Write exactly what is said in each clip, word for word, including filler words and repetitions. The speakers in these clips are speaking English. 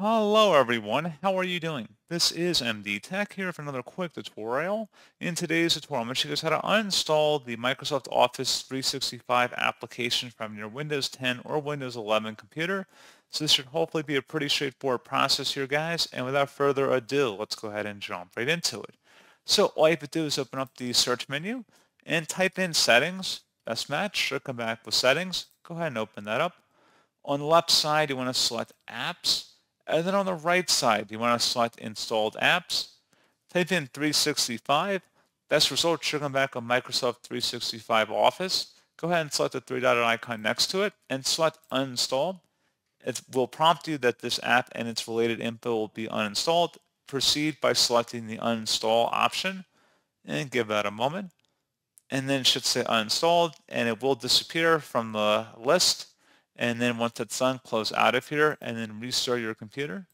Hello everyone, how are you doing? This is M D Tech here for another quick tutorial. In today's tutorial, I'm going to show you guys how to uninstall the Microsoft Office three sixty-five application from your Windows ten or Windows eleven computer. So this should hopefully be a pretty straightforward process here, guys. And without further ado, let's go ahead and jump right into it. So all you have to do is open up the search menu and type in settings, best match, or come back with settings. Go ahead and open that up. On the left side, you want to select apps. And then on the right side, you want to select Installed Apps. Type in three sixty-five. That's result should come back on Microsoft three sixty-five Office. Go ahead and select the three-dotted icon next to it and select Uninstall. It will prompt you that this app and its related info will be uninstalled. Proceed by selecting the Uninstall option and give that a moment. And then it should say Uninstalled, and it will disappear from the list. And then once that's done, close out of here and then restart your computer.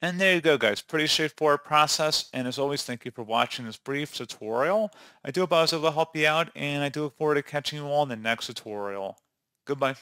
And there you go, guys. Pretty straightforward process. And as always, thank you for watching this brief tutorial. I do hope I was able to help you out, and I do look forward to catching you all in the next tutorial. Goodbye.